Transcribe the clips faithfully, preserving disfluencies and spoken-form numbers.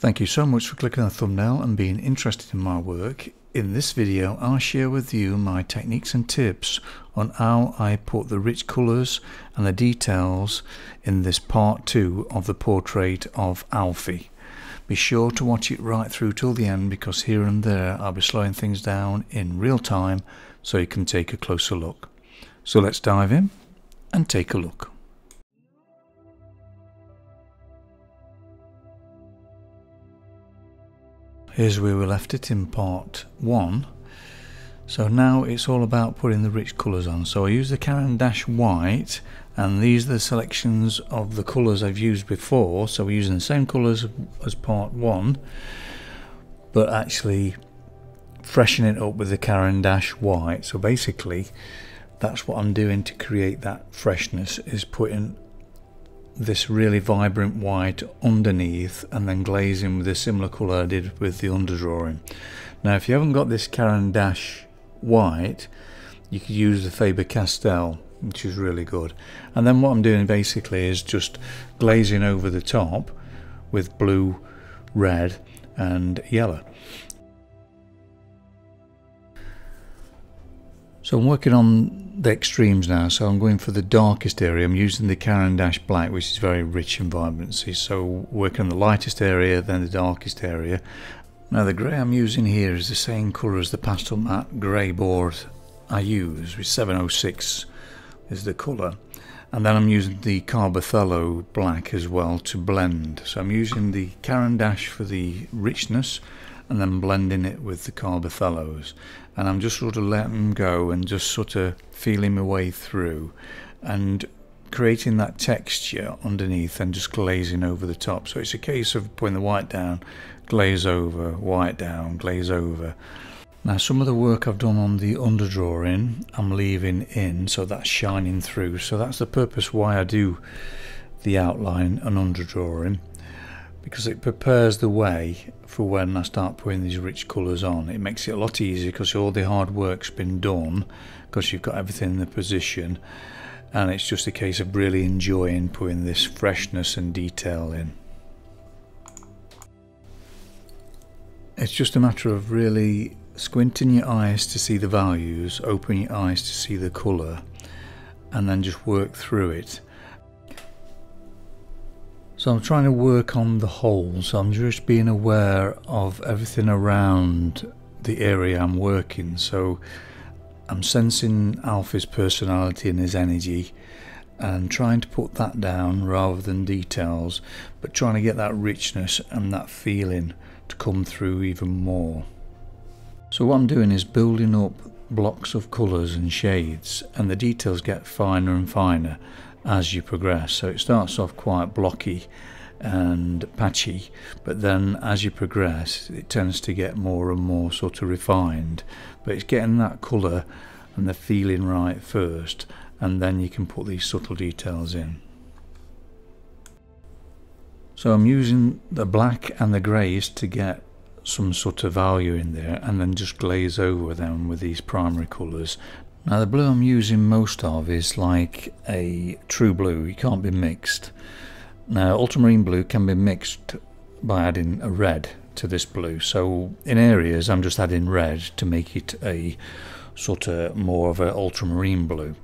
Thank you so much for clicking on the thumbnail and being interested in my work. In this video I'll share with you my techniques and tips on how I put the rich colours and the details in this part two of the portrait of Alfie. Be sure to watch it right through till the end, because here and there I'll be slowing things down in real time so you can take a closer look. So let's dive in and take a look. Here's where we left it in part one. So now it's all about putting the rich colours on. So I use the Caran d'Ache white, and these are the selections of the colours I've used before. So we're using the same colours as part one, but actually freshening it up with the Caran d'Ache white. So basically that's what I'm doing to create that freshness, is putting this really vibrant white underneath and then glazing with a similar colour I did with the underdrawing. Now if you haven't got this Caran d'Ache white, you could use the Faber-Castell, which is really good. And then what I'm doing basically is just glazing over the top with blue, red and yellow. So I'm working on the extremes now, so I'm going for the darkest area. I'm using the Caran d'Ache black, which is very rich in vibrancy, so working on the lightest area, then the darkest area. Now the grey I'm using here is the same colour as the pastel matte grey board I use, with seven oh six is the colour. And then I'm using the Carbothello black as well to blend. So I'm using the Caran d'Ache for the richness, and then blending it with the Carbothellos, and I'm just sort of letting them go and just sort of feeling my way through and creating that texture underneath and just glazing over the top. So it's a case of putting the white down, glaze over, white down, glaze over. Now some of the work I've done on the underdrawing I'm leaving in, so that's shining through. So that's the purpose why I do the outline and underdrawing, because it prepares the way for when I start putting these rich colours on. It makes it a lot easier because all the hard work's been done, because you've got everything in the position, and it's just a case of really enjoying putting this freshness and detail in. It's just a matter of really squinting your eyes to see the values, opening your eyes to see the colour, and then just work through it. So I'm trying to work on the whole, so I'm just being aware of everything around the area I'm working. So I'm sensing Alfie's personality and his energy, and trying to put that down rather than details, but trying to get that richness and that feeling to come through even more. So what I'm doing is building up blocks of colours and shades, and the details get finer and finer as you progress. So it starts off quite blocky and patchy, but then as you progress it tends to get more and more sort of refined, but it's getting that colour and the feeling right first, and then you can put these subtle details in. So I'm using the black and the greys to get some sort of value in there, and then just glaze over them with these primary colours. Now the blue I'm using most of is like a true blue, it can't be mixed. Now ultramarine blue can be mixed by adding a red to this blue, so in areas I'm just adding red to make it a sort of more of an ultramarine blue.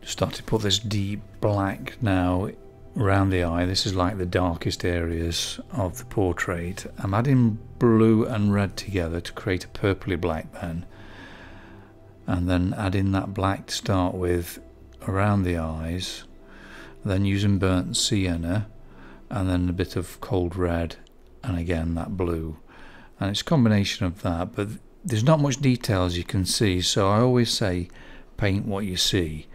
Just start to put this deep black now around the eye. This is like the darkest areas of the portrait. I'm adding blue and red together to create a purpley black then, and then adding that black to start with around the eyes, then using burnt sienna, and then a bit of cold red, and again that blue. And it's a combination of that, but there's not much detail as you can see, so I always say paint what you see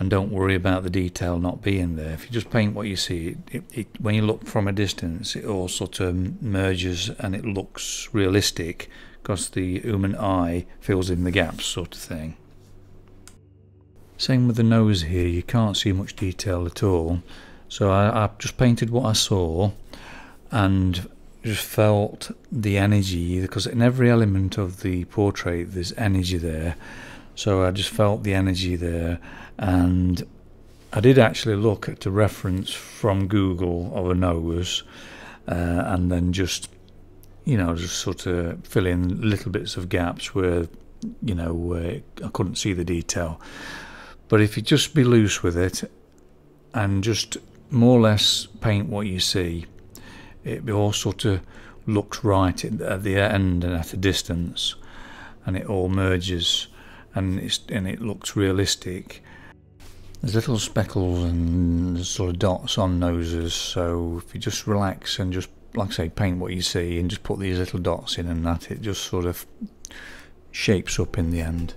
and don't worry about the detail not being there. If you just paint what you see, it, it, it, when you look from a distance it all sort of merges and it looks realistic, because the human eye fills in the gaps sort of thing. Same with the nose here, you can't see much detail at all, so I, I just painted what I saw and just felt the energy, because in every element of the portrait there's energy there, so I just felt the energy there. And I did actually look at a reference from Google of a nose, uh, and then just, you know, just sort of fill in little bits of gaps where, you know, where I couldn't see the detail. But if you just be loose with it and just more or less paint what you see, it all sort of looks right at the end and at a distance, and it all merges, and it's, and it looks realistic. There's little speckles and sort of dots on noses, so if you just relax and just, like I say, paint what you see and just put these little dots in and that, it just sort of shapes up in the end.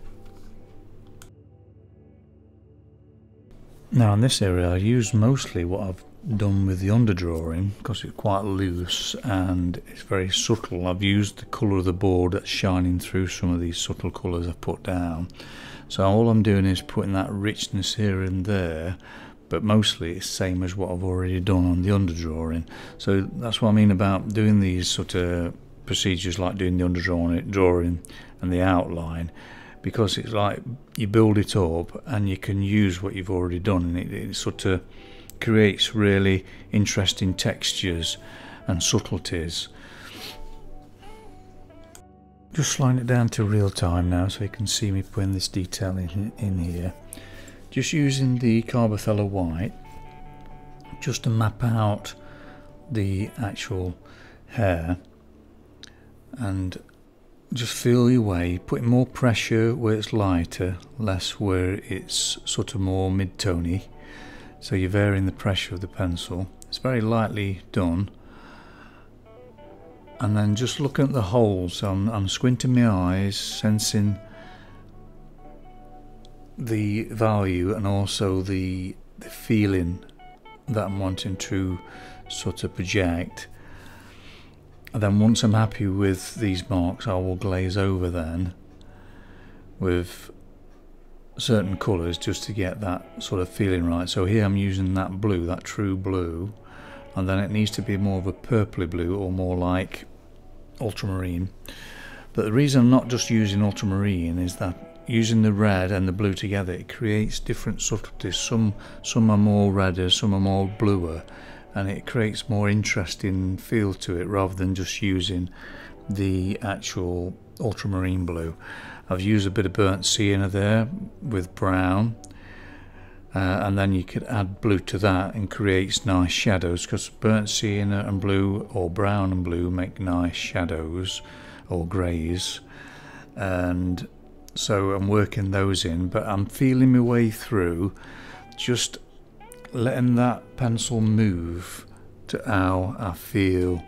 Now in this area I use mostly what I've done with the underdrawing, because it's quite loose and it's very subtle. I've used the colour of the board that's shining through some of these subtle colours I've put down. So all I'm doing is putting that richness here and there, but mostly it's the same as what I've already done on the underdrawing. So that's what I mean about doing these sort of procedures like doing the underdrawing drawing and the outline, because it's like you build it up and you can use what you've already done, and it, it sort of creates really interesting textures and subtleties. Just slowing it down to real time now so you can see me putting this detail in, in here. Just using the Carbothello white just to map out the actual hair, and just feel your way, putting more pressure where it's lighter, less where it's sort of more mid-tony, so you're varying the pressure of the pencil. It's very lightly done, and then just looking at the holes. So I'm, I'm squinting my eyes, sensing the value and also the, the feeling that I'm wanting to sort of project. And then once I'm happy with these marks, I will glaze over then with certain colours just to get that sort of feeling right. So here I'm using that blue, that true blue, and then it needs to be more of a purpley blue or more like ultramarine. But the reason I'm not just using ultramarine is that using the red and the blue together, it creates different subtleties. Some, some are more redder, some are more bluer, and it creates more interesting feel to it rather than just using the actual ultramarine blue. I've used a bit of burnt sienna there with brown, uh, and then you could add blue to that and creates nice shadows, because burnt sienna and blue, or brown and blue, make nice shadows or greys. And so I'm working those in, but I'm feeling my way through, just letting that pencil move to how I feel,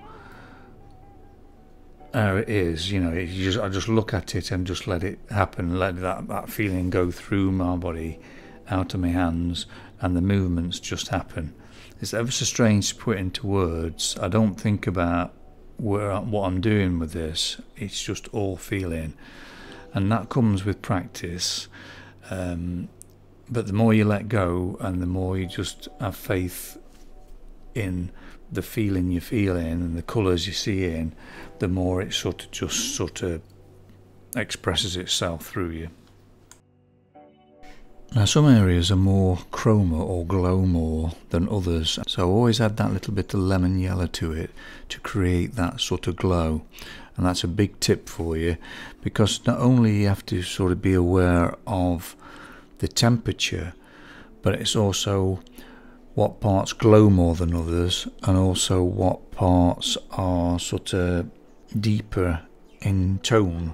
how it is, you know. It just, I just look at it and just let it happen, let that, that feeling go through my body, out of my hands, and the movements just happen. It's ever so strange to put into words. I don't think about where I, what I'm doing with this. It's just all feeling, and that comes with practice. Um, But the more you let go and the more you just have faith in the feeling you're feeling and the colours you're seeing, the more it sort of just sort of expresses itself through you. Now some areas are more chroma or glow more than others, so always add that little bit of lemon yellow to it to create that sort of glow. And that's a big tip for you, because not only you have to sort of be aware of the temperature, but it's also what parts glow more than others, and also what parts are sort of deeper in tone.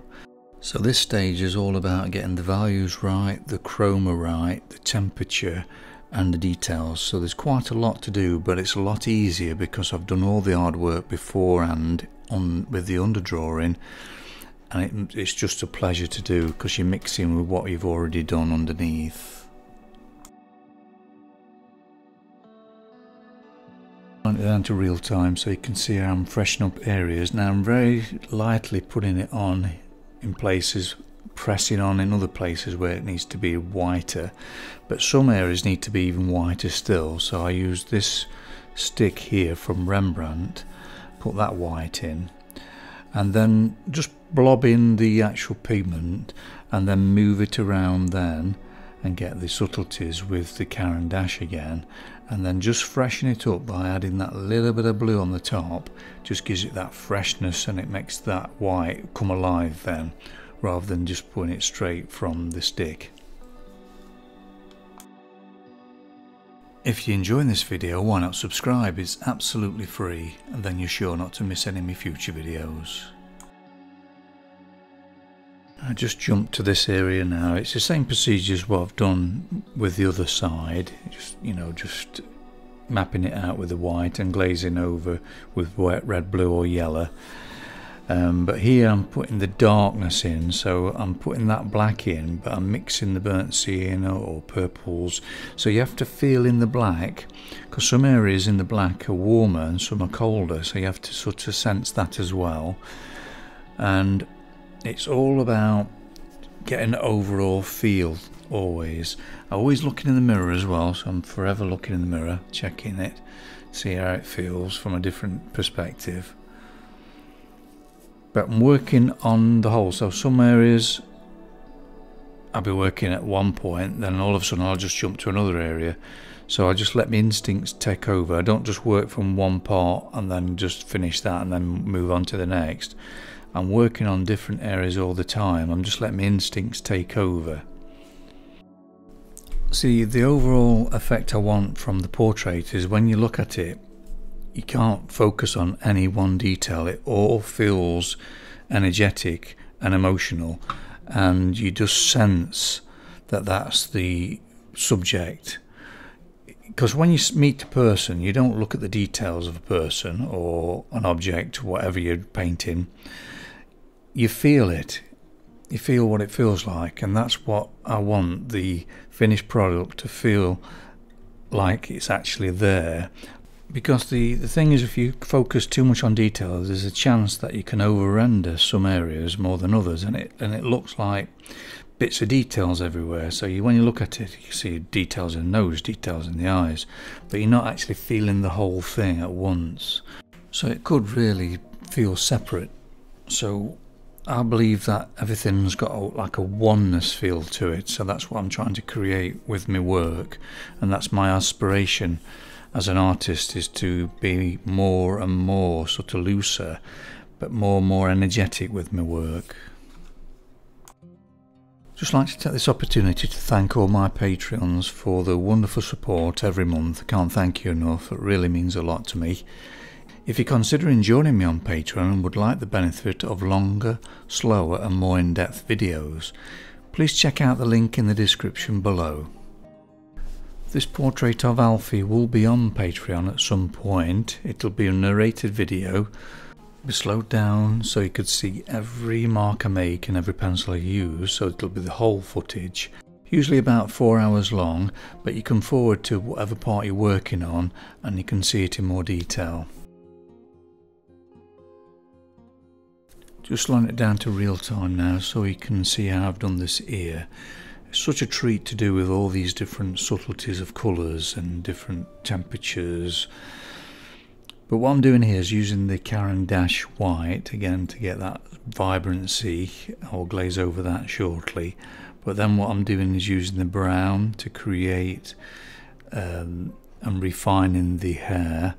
So this stage is all about getting the values right, the chroma right, the temperature and the details. So there's quite a lot to do, but it's a lot easier because I've done all the hard work beforehand on with the underdrawing. And it, it's just a pleasure to do, because you're mixing with what you've already done underneath. Down to real time so you can see how I'm freshening up areas. Now I'm very lightly putting it on in places, pressing on in other places where it needs to be whiter, but some areas need to be even whiter still. So I use this stick here from Rembrandt, put that white in, and then just blob in the actual pigment and then move it around then and get the subtleties with the Caran d'Ache again, and then just freshen it up by adding that little bit of blue on the top. Just gives it that freshness and it makes that white come alive then, rather than just putting it straight from the stick. If you're enjoying this video, why not subscribe? It's absolutely free, and then you're sure not to miss any of my future videos. I just jumped to this area now. It's the same procedure as what I've done with the other side. Just, you know, just mapping it out with the white and glazing over with wet red, blue or yellow. Um, but here I'm putting the darkness in, so I'm putting that black in, but I'm mixing the burnt sienna or purples. So you have to feel in the black, because some areas in the black are warmer and some are colder, so you have to sort of sense that as well. And it's all about getting an overall feel always. I always looking in the mirror as well, so I'm forever looking in the mirror, checking it, see how it feels from a different perspective. But I'm working on the whole, so some areas I'll be working at one point, then all of a sudden I'll just jump to another area. So I just let my instincts take over. I don't just work from one part and then just finish that and then move on to the next. I'm working on different areas all the time. I'm just letting my instincts take over. See, the overall effect I want from the portrait is when you look at it, you can't focus on any one detail. It all feels energetic and emotional, and you just sense that that's the subject. Because when you meet a person, you don't look at the details of a person or an object, whatever you're painting. You feel it. You feel what it feels like, and that's what I want the finished product to feel like, it's actually there. Because the, the thing is, if you focus too much on detail, there's a chance that you can over-render some areas more than others, and it and it looks like bits of details everywhere. So you, when you look at it, you see details in the nose, details in the eyes, but you're not actually feeling the whole thing at once. So it could really feel separate. So I believe that everything's got a, like a oneness feel to it, so that's what I'm trying to create with my work, and that's my aspiration as an artist, is to be more and more sort of looser, but more and more energetic with my work. Just like to take this opportunity to thank all my Patreons for the wonderful support every month. I can't thank you enough, it really means a lot to me. If you're considering joining me on Patreon and would like the benefit of longer, slower and more in-depth videos, please check out the link in the description below. This portrait of Alfie will be on Patreon at some point. It'll be a narrated video. It'll be slowed down so you could see every mark I make and every pencil I use, so it'll be the whole footage. Usually about four hours long, but you can forward to whatever part you're working on and you can see it in more detail. Just slowing it down to real time now so you can see how I've done this ear. Such a treat to do with all these different subtleties of colours and different temperatures. But what I'm doing here is using the Caran d'Ache white again to get that vibrancy. I'll glaze over that shortly, but then what I'm doing is using the brown to create um, and refining the hair,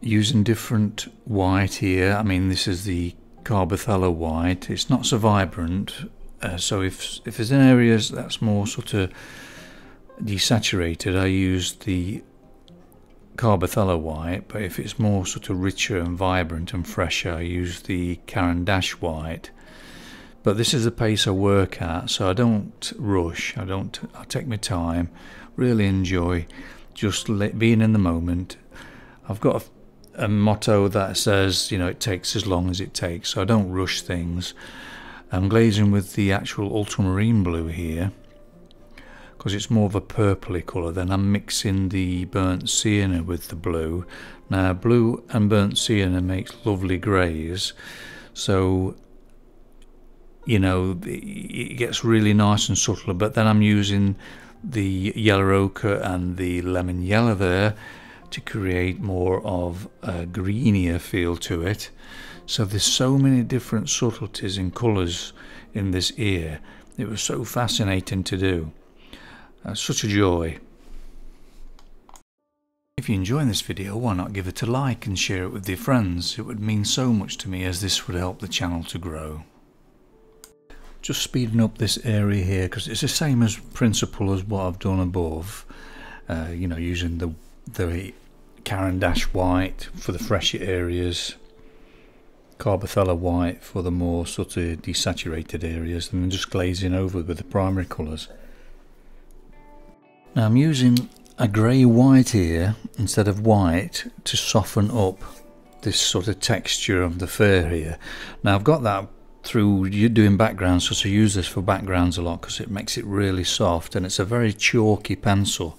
using different white here. I mean, this is the Carbothello white. It's not so vibrant, uh, so if if there's an area that's more sort of desaturated, I use the Carbothello white, but if it's more sort of richer and vibrant and fresher, I use the Caran d'Ache white. But this is the pace I work at, so I don't rush. I don't I take my time, really enjoy just being in the moment. I've got a a motto that says, you know, it takes as long as it takes, so I don't rush things. I'm glazing with the actual ultramarine blue here because it's more of a purpley colour. Then I'm mixing the burnt sienna with the blue. Now blue and burnt sienna makes lovely greys, so you know it gets really nice and subtle. But then I'm using the yellow ochre and the lemon yellow there to create more of a greenier feel to it. So there's so many different subtleties and colours in this ear. It was so fascinating to do. That's such a joy. If you're enjoying this video, why not give it a like and share it with your friends? It would mean so much to me, as this would help the channel to grow. Just speeding up this area here, because it's the same as principle as what I've done above. Uh, you know, using the the Caran d'Ache white for the fresher areas, Carbothello white for the more sort of desaturated areas, and then just glazing over with the primary colours. Now I'm using a grey white here instead of white to soften up this sort of texture of the fur here. Now I've got that through you doing backgrounds, because I use this for backgrounds a lot, because it makes it really soft, and it's a very chalky pencil,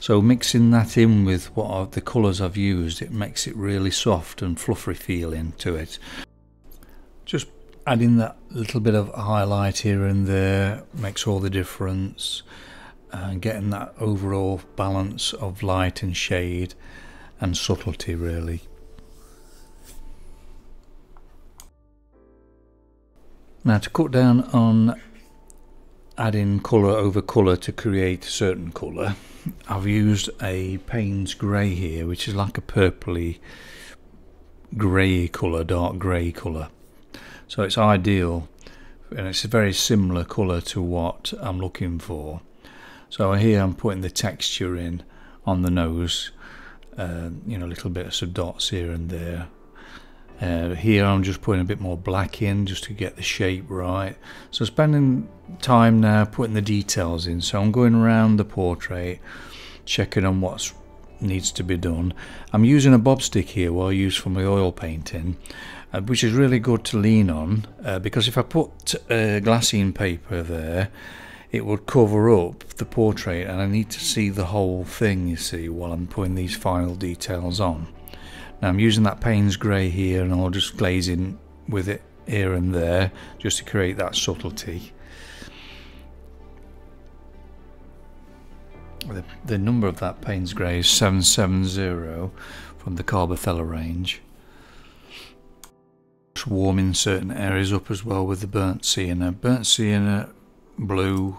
so mixing that in with what are the colours I've used, it makes it really soft and fluffery feeling to it. Just adding that little bit of highlight here and there makes all the difference, and getting that overall balance of light and shade and subtlety really. Now to cut down on adding colour over colour to create a certain colour, I've used a Payne's Grey here, which is like a purpley grey colour, dark grey colour. So it's ideal, and it's a very similar colour to what I'm looking for. So here I'm putting the texture in on the nose, uh, you know, little bits of dots here and there. Uh, here I'm just putting a bit more black in just to get the shape right. So spending time now putting the details in. So I'm going around the portrait, checking on what needs to be done. I'm using a bob stick here, what I use for my oil painting, uh, which is really good to lean on, uh, because if I put uh, glassine paper there, it would cover up the portrait, and I need to see the whole thing, you see, while I'm putting these final details on. Now I'm using that Payne's Grey here, and I'll just glaze in with it here and there just to create that subtlety. The, the number of that Payne's Grey is seven seven zero from the Carbothello range. Just warming certain areas up as well with the burnt sienna. Burnt sienna blue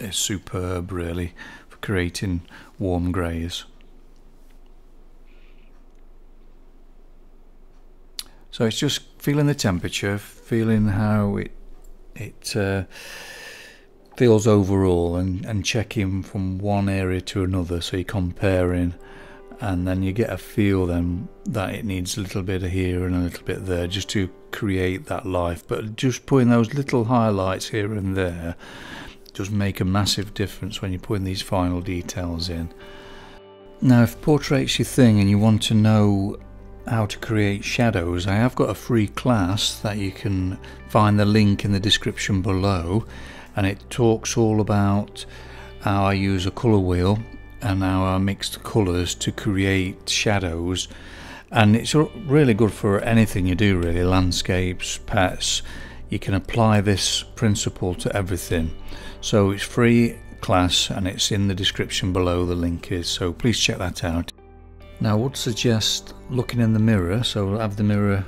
is superb really for creating warm greys. So it's just feeling the temperature, feeling how it it uh, feels overall, and, and checking from one area to another, so you're comparing, and then you get a feel then that it needs a little bit of here and a little bit there just to create that life. But just putting those little highlights here and there does make a massive difference when you're putting these final details in. Now if portrait's your thing and you want to know how to create shadows, I have got a free class that you can find the link in the description below, and it talks all about how I use a colour wheel and how I mix the colours to create shadows, and it's really good for anything you do really, landscapes, pets. You can apply this principle to everything. So it's free class, and it's in the description below, the link is, so please check that out. Now I would suggest looking in the mirror, so have the mirror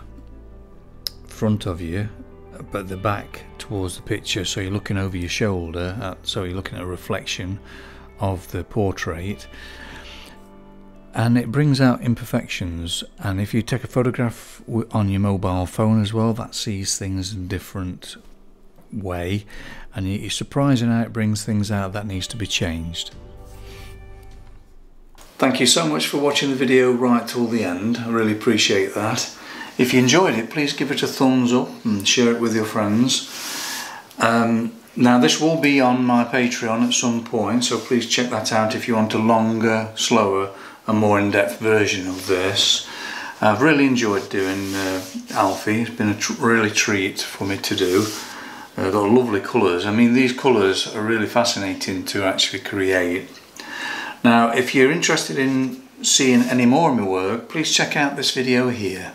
front of you but the back towards the picture, so you're looking over your shoulder at, so you're looking at a reflection of the portrait, and it brings out imperfections. And if you take a photograph on your mobile phone as well, that sees things in a different way, and it's surprising how it brings things out that needs to be changed. Thank you so much for watching the video right till the end, I really appreciate that. If you enjoyed it, please give it a thumbs up and share it with your friends. Um, now this will be on my Patreon at some point, so please check that out if you want a longer, slower and more in-depth version of this. I've really enjoyed doing uh, Alfie, it's been a tr really treat for me to do. Uh, got lovely colours, I mean these colours are really fascinating to actually create. Now, if you're interested in seeing any more of my work, please check out this video here.